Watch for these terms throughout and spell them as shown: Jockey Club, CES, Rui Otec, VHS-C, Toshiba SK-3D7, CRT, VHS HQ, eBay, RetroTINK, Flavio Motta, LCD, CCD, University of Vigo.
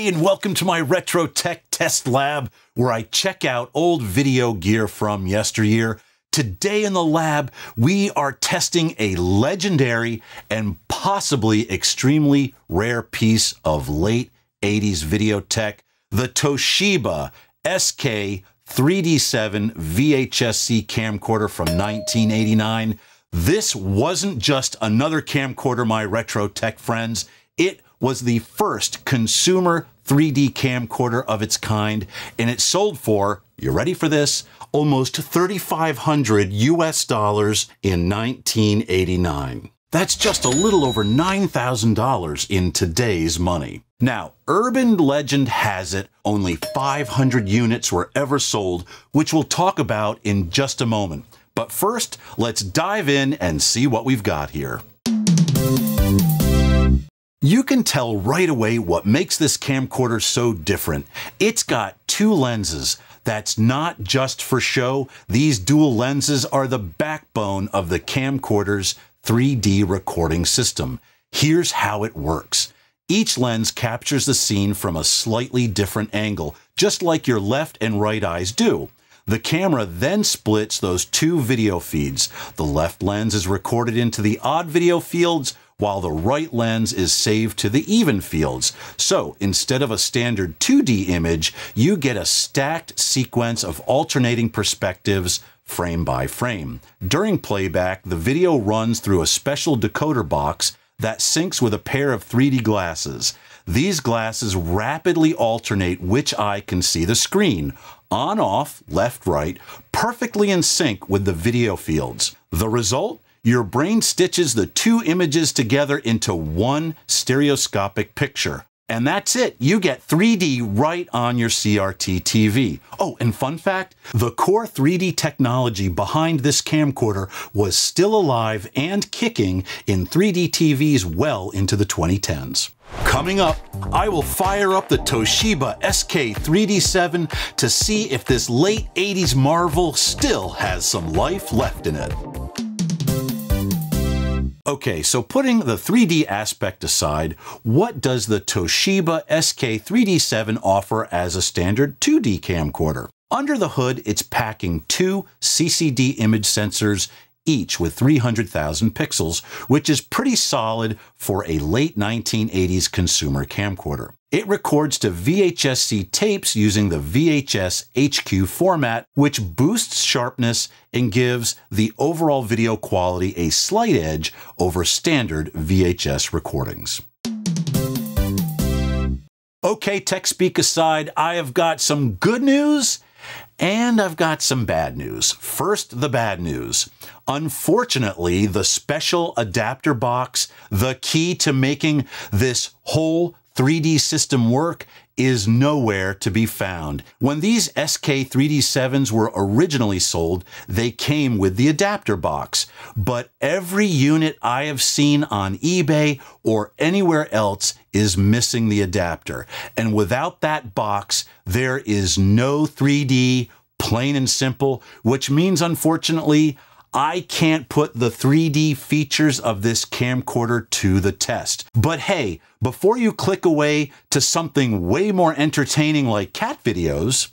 Hey, and welcome to my retro tech test lab, where I check out old video gear from yesteryear. Today in the lab, we are testing a legendary and possibly extremely rare piece of late 80s video tech, the Toshiba SK-3D7 VHS-C camcorder from 1989. This wasn't just another camcorder, my retro tech friends. It was the first consumer 3D camcorder of its kind, and it sold for, you ready for this, almost $3,500 US in 1989. That's just a little over $9,000 in today's money. Now, urban legend has it only 500 units were ever sold, which we'll talk about in just a moment. But first, let's dive in and see what we've got here. You can tell right away what makes this camcorder so different. It's got two lenses. That's not just for show. These dual lenses are the backbone of the camcorder's 3D recording system. Here's how it works. Each lens captures the scene from a slightly different angle, just like your left and right eyes do. The camera then splits those two video feeds. The left lens is recorded into the odd video fields, while the right lens is saved to the even fields. So instead of a standard 2D image, you get a stacked sequence of alternating perspectives frame by frame. During playback, the video runs through a special decoder box that syncs with a pair of 3D glasses. These glasses rapidly alternate which eye can see the screen, on, off, left, right, perfectly in sync with the video fields. The result? Your brain stitches the two images together into one stereoscopic picture. And that's it. You get 3D right on your CRT TV. Oh, and fun fact, the core 3D technology behind this camcorder was still alive and kicking in 3D TVs well into the 2010s. Coming up, I will fire up the Toshiba SK-3D7 to see if this late 80s marvel still has some life left in it. Okay, so putting the 3D aspect aside, what does the Toshiba SK-3D7 offer as a standard 2D camcorder? Under the hood, it's packing two CCD image sensors, each with 300,000 pixels, which is pretty solid for a late 1980s consumer camcorder. It records to VHS-C tapes using the VHS HQ format, which boosts sharpness and gives the overall video quality a slight edge over standard VHS recordings. Okay, tech speak aside, I have got some good news and I've got some bad news. First, the bad news. Unfortunately, the special adapter box, the key to making this whole 3D system work, is nowhere to be found. When these SK-3D7s were originally sold, they came with the adapter box, but every unit I have seen on eBay or anywhere else is missing the adapter. And without that box, there is no 3D, plain and simple, which means, unfortunately, I can't put the 3D features of this camcorder to the test. But hey, before you click away to something way more entertaining like cat videos,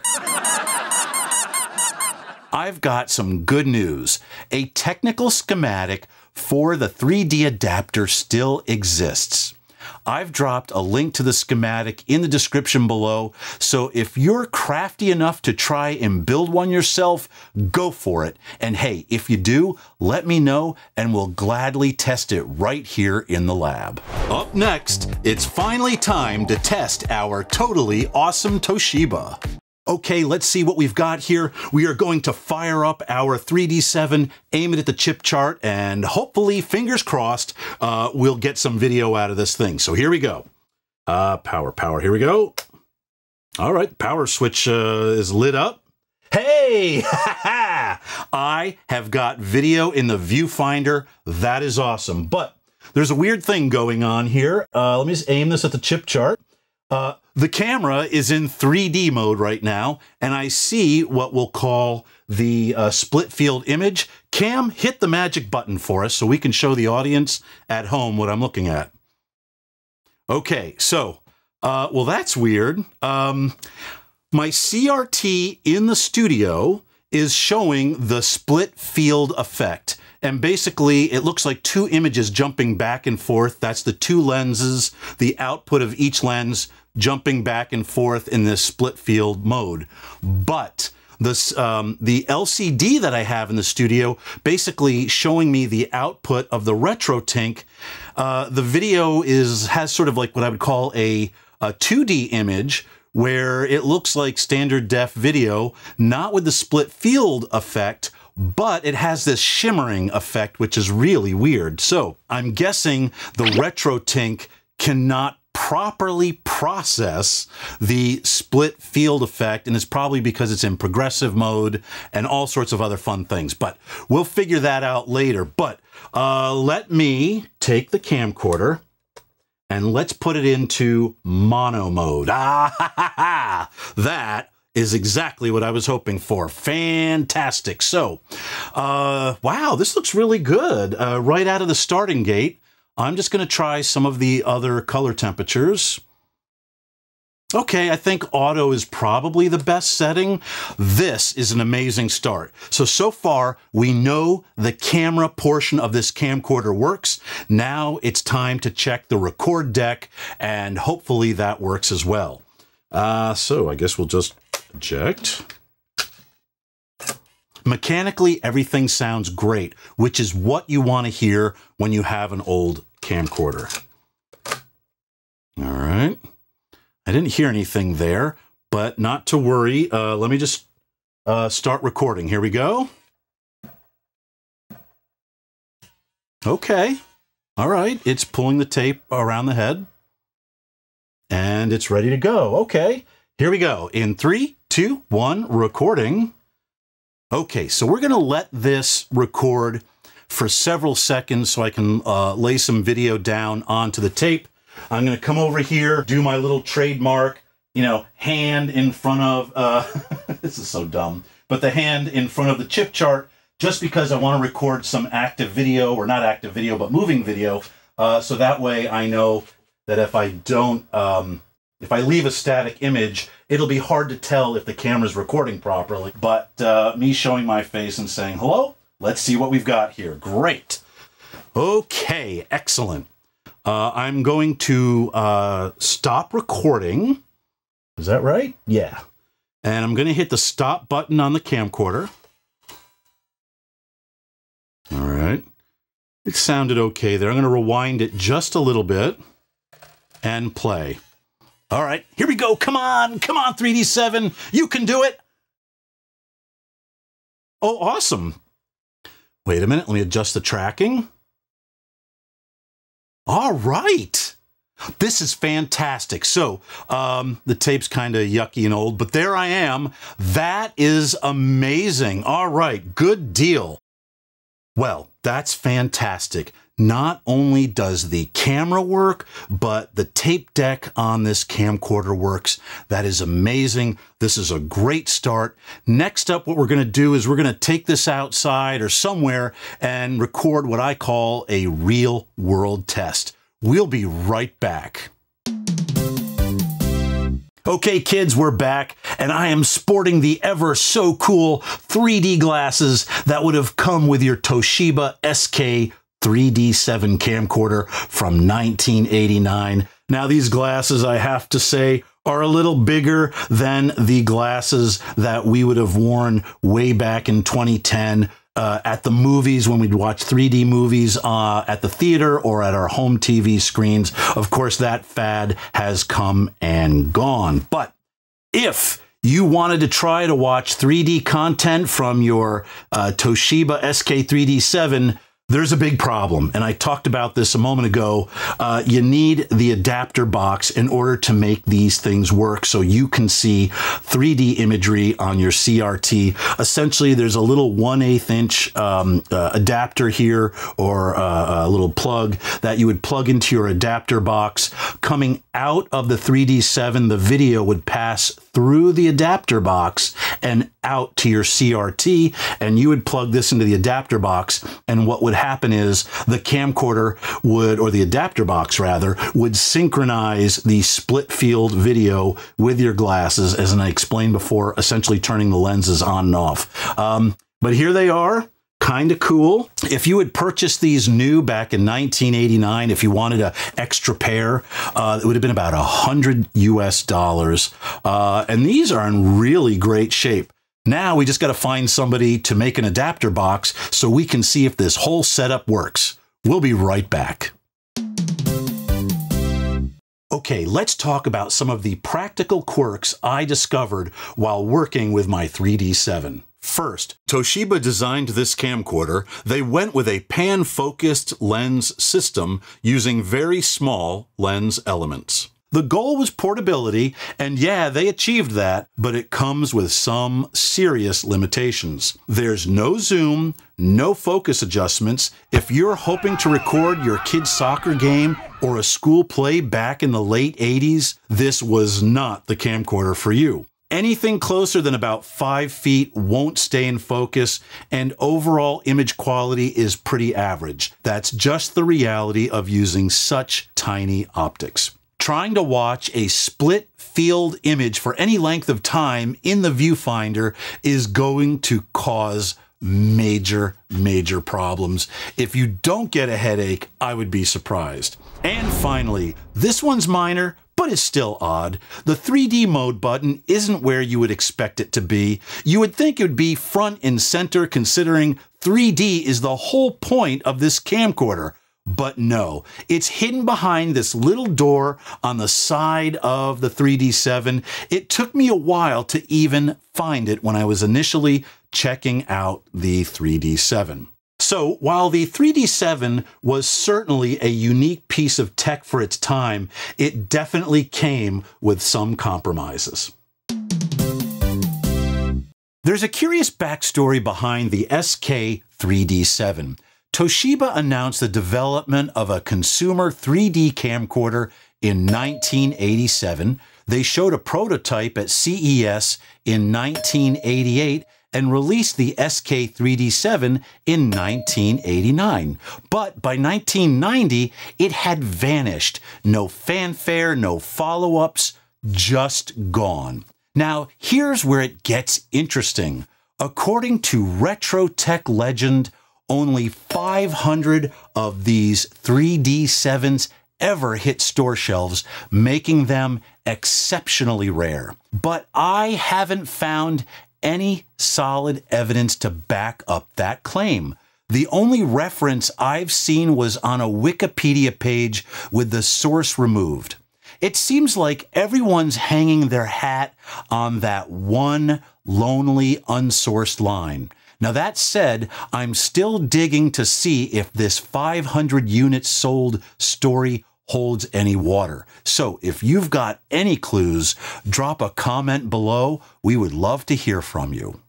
I've got some good news. A technical schematic for the 3D adapter still exists. I've dropped a link to the schematic in the description below, so if you're crafty enough to try and build one yourself, go for it. And hey, if you do, let me know and we'll gladly test it right here in the lab. Up next, it's finally time to test our totally awesome Toshiba. Okay, let's see what we've got here. We are going to fire up our 3D7, aim it at the chip chart, and hopefully, fingers crossed, we'll get some video out of this thing. So here we go. Power, here we go. All right, power switch is lit up. Hey, I have got video in the viewfinder. That is awesome, but there's a weird thing going on here. Let me just aim this at the chip chart. The camera is in 3D mode right now, and I see what we'll call the split field image. Cam, hit the magic button for us so we can show the audience at home what I'm looking at. Okay, so Well, that's weird. My CRT in the studio is showing the split field effect. And basically, it looks like two images jumping back and forth. That's the two lenses, the output of each lens jumping back and forth in this split field mode. But this, the LCD that I have in the studio basically showing me the output of the RetroTINK. The video has sort of like what I would call a 2D image, where it looks like standard def video, not with the split field effect, but it has this shimmering effect, which is really weird. So I'm guessing the RetroTINK cannot properly process the split field effect, and it's probably because it's in progressive mode and all sorts of other fun things, but we'll figure that out later. But let me take the camcorder and let's put it into mono mode. Ah, ha, ha, ha. That is exactly what I was hoping for. Fantastic. So, wow, this looks really good. Right out of the starting gate, I'm just going to try some of the other color temperatures. Okay, I think auto is probably the best setting. This is an amazing start. So far, we know the camera portion of this camcorder works. Now it's time to check the record deck, and hopefully that works as well. So I guess we'll just eject. Mechanically, everything sounds great, which is what you want to hear when you have an old camcorder. All right. I didn't hear anything there, but not to worry. Let me just start recording. Here we go. Okay. All right. It's pulling the tape around the head. And it's ready to go. Okay. Here we go. In 3, 2, 1, recording. Okay. So we're going to let this record for several seconds so I can lay some video down onto the tape. I'm going to come over here, do my little trademark, you know, hand in front of, this is so dumb, but the hand in front of the chip chart, just because I want to record some active video, or not active video, but moving video. So that way I know that if I don't, if I leave a static image, it'll be hard to tell if the camera's recording properly. But me showing my face and saying, hello, let's see what we've got here. Great. Okay, excellent. I'm going to stop recording. Is that right? Yeah. And I'm going to hit the stop button on the camcorder. All right. It sounded okay there. I'm going to rewind it just a little bit and play. All right. Here we go. Come on. Come on, 3D7. You can do it. Oh, awesome. Wait a minute. Let me adjust the tracking. All right. This is fantastic. So the tape's kind of yucky and old, but there I am. That is amazing. All right. Good deal. Well, that's fantastic. Not only does the camera work, but the tape deck on this camcorder works. That is amazing. This is a great start. Next up, what we're going to do is we're going to take this outside or somewhere and record what I call a real world test. We'll be right back. Okay, kids, we're back, and I am sporting the ever so cool 3D glasses that would have come with your Toshiba SK-3D7 camcorder from 1989. Now these glasses, I have to say, are a little bigger than the glasses that we would have worn way back in 2010 at the movies when we'd watch 3D movies at the theater or at our home TV screens. Of course, that fad has come and gone. But if you wanted to try to watch 3D content from your Toshiba SK-3D7, there's a big problem, and I talked about this a moment ago. You need the adapter box in order to make these things work so you can see 3D imagery on your CRT. Essentially, there's a little 1/8" adapter here, or a little plug that you would plug into your adapter box, coming out of the 3D7, the video would pass through the adapter box and out to your CRT, and you would plug this into the adapter box, and what would happen is the camcorder would, or the adapter box rather, would synchronize the split field video with your glasses, as I explained before, essentially turning the lenses on and off. But here they are. Kind of cool. If you had purchased these new back in 1989, if you wanted an extra pair, it would have been about $100 US. And these are in really great shape. Now we just got to find somebody to make an adapter box so we can see if this whole setup works. We'll be right back. Okay, let's talk about some of the practical quirks I discovered while working with my 3D7. First, Toshiba designed this camcorder. They went with a pan-focused lens system using very small lens elements. The goal was portability, and yeah, they achieved that, but it comes with some serious limitations. There's no zoom, no focus adjustments. If you're hoping to record your kid's soccer game or a school play back in the late 80s, this was not the camcorder for you. Anything closer than about 5 feet won't stay in focus, and overall image quality is pretty average. That's just the reality of using such tiny optics. Trying to watch a split field image for any length of time in the viewfinder is going to cause major problems. If you don't get a headache, I would be surprised. And finally, this one's minor, but it's still odd. The 3D mode button isn't where you would expect it to be. You would think it would be front and center, considering 3D is the whole point of this camcorder. But no, it's hidden behind this little door on the side of the 3D7. It took me a while to even find it when I was initially checking out the 3D7. So while the 3D7 was certainly a unique piece of tech for its time, it definitely came with some compromises. There's a curious backstory behind the SK-3D7. Toshiba announced the development of a consumer 3D camcorder in 1987. They showed a prototype at CES in 1988 and released the SK-3D7 in 1989. But by 1990, it had vanished. No fanfare, no follow-ups, just gone. Now, here's where it gets interesting. According to RetroTech legend, only 500 of these 3D7s ever hit store shelves, making them exceptionally rare. But I haven't found any solid evidence to back up that claim. The only reference I've seen was on a Wikipedia page with the source removed. It seems like everyone's hanging their hat on that one lonely, unsourced line. Now that said, I'm still digging to see if this 500 units sold story holds any water. So if you've got any clues, drop a comment below. We would love to hear from you.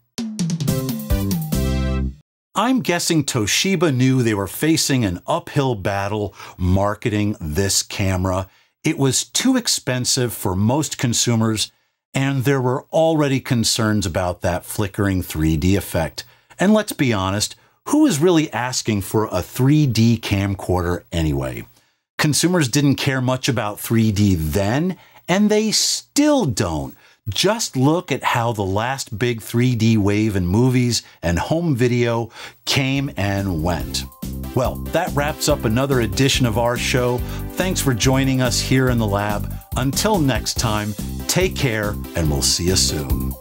I'm guessing Toshiba knew they were facing an uphill battle marketing this camera. It was too expensive for most consumers, and there were already concerns about that flickering 3D effect. And let's be honest, who is really asking for a 3D camcorder anyway? Consumers didn't care much about 3D then, and they still don't. Just look at how the last big 3D wave in movies and home video came and went. Well, that wraps up another edition of our show. Thanks for joining us here in the lab. Until next time, take care, and we'll see you soon.